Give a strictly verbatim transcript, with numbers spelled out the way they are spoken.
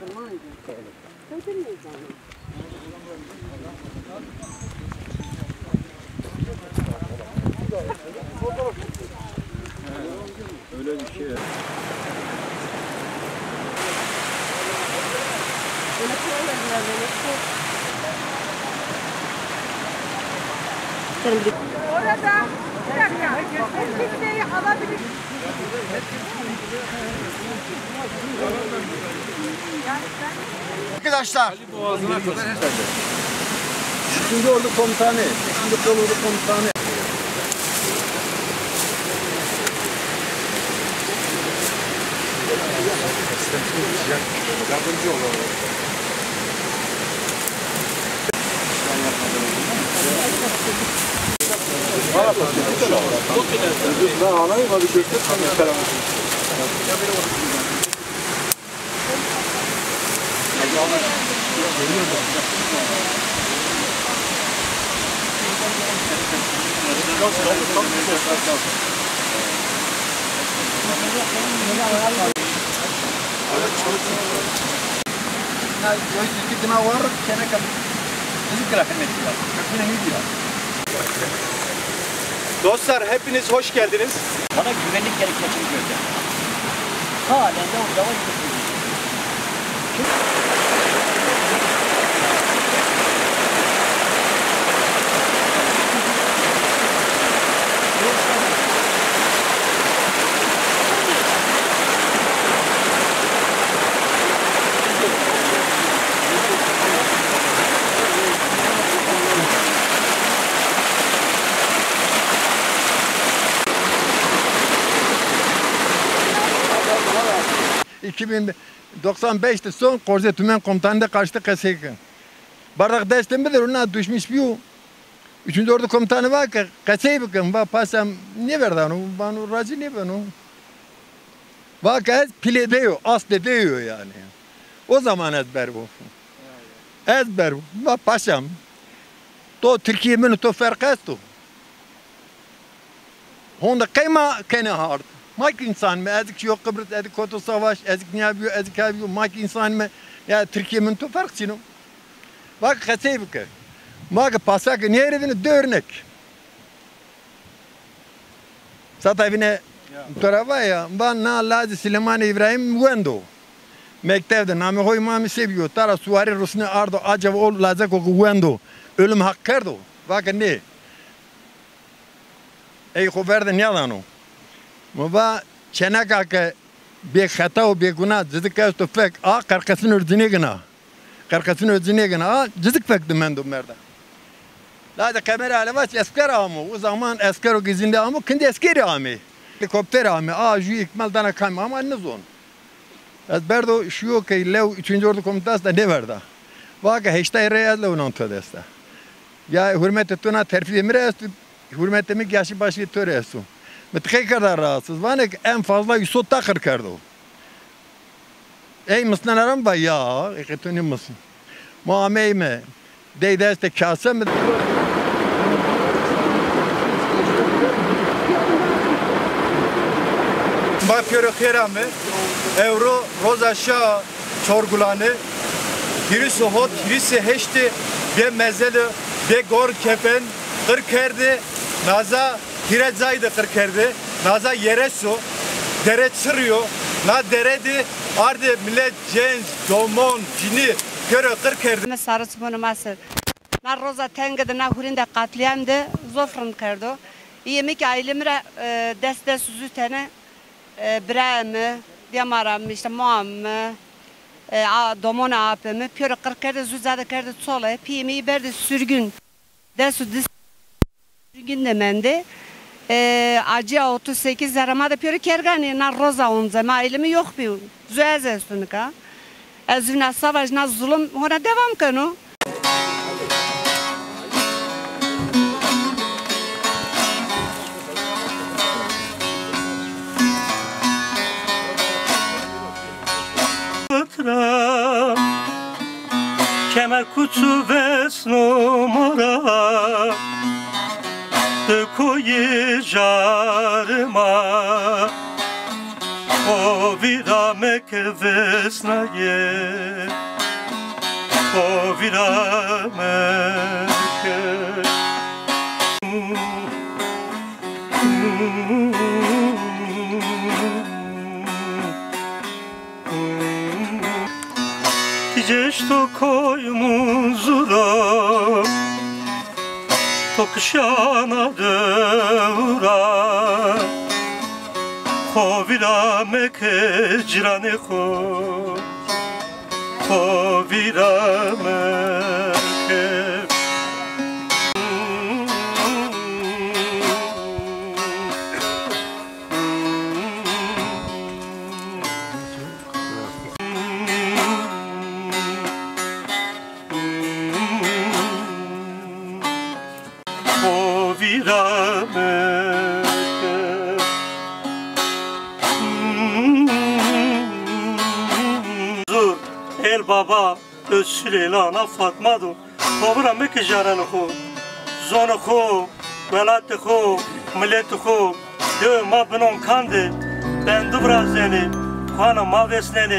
Öyle bir şey. Orada bir dakika, kitleyi alabilir. Arkadaşlar. Şimdi ordu komutanı, şimdi ordu komutanı. Yardımcı olalım. Ben anayım abi gökler tanıyor. Ya iki dina var, kene kadar müzik grafimetiyle. Kafine gidiyor. Dostlar hepiniz hoş geldiniz. Bana güvenlik gerekçesini göster. Halen de orada var. iki bin doksan beş'te son Korze Tümen Komutanı'nda kaçtı kesik. Bardak destim bilir, ona düşmüş bir o. Üçüncü Ordu Komutanı var ki, kesik bakın, va pasam ne verdi onu, bana razı ne ben o. Va kez pil ediyor, asıl ediyor yani. O zaman ezber bu. Ezber bu, va pasam. To Türkiye'nin to ferkestu. Honda kıyma kene hard. Mak insan mı? Ezik yok Kıbrıs, ezik Koto Savaş, ezik ne yapıyor, ezik yapıyor. Mak insan mı? Ya Türkiye'nin to fark çino. Bak kesey bak. Mak pasak ne yerine dörnek. Zaten yine torava ya. Ben na Lazi Süleyman İbrahim Güendo. Mektebde namı hoy mami seviyor. Tara suari Rusne ardo acaba ol Lazi koku Güendo. Ölüm hak kerdo. Bak ne? Ey koverde ne adano? Mava çeneka ki bir hata o bir günah cızık esto fek a karkasın ördüne günah karkasın ördüne günah a cızık fek demendo merda. Lada kamera alavaç esker amu o zaman esker o gizinde amu kendi esker ami helikopter ami a ju ikmal dana kam ama ne zon. Az berdo şu ki lev üçüncü Ordu Komutanası da ne verdi? Vaka heştay reyaz lev nontu desta. Ya hürmet etuna terfi emre estu hürmet emek yaşı başı töre estu. Mıtkı kadar rahatsız. Vanek en fazla yüz takır kardı. Ey mısın aram var ya, eketoni mısın? Muamey mi? Deydeste kase mi? Bakıyorum kerame, euro, rozaşa, çorgulane, birisi hot, birisi heşti, bir mezeli, bir gor kepen, kırkerdi, naza. Kirezayı da kırkerdi, naza yere su, dere çırıyor, na deredi, ardı millet genç, domon, cini, körü kırkerdi. Sarı çubuğunu masır, na roza tengedi, na hurinde katliamdı, zofran kerdi. Yemek ailemire deste süzü tene, biremi, diyamarami, işte muammi, domon abimi, körü kırkerdi, züzade kerdi, çola, piyemi berdi, sürgün, desu dis, sürgün demendi. Ee, acı otuz sekiz zarama da piyori kergani na roza onza ma elimi yok bir zöz estunika ezüna savaş na zulüm ona devam kanu Batra kemer kutu vesno mora koyu jarıma o Φοβήραμε και δε σναγε. Φοβήραμε και. Geçto koymuzda tokşana dura Kovira meke cirane ko Kovira meke El baba ösülelana Fatma do kovra meke jaran ko zon ko velat ko millet ko de ma benon kande ben dubrazeni ana mavesneni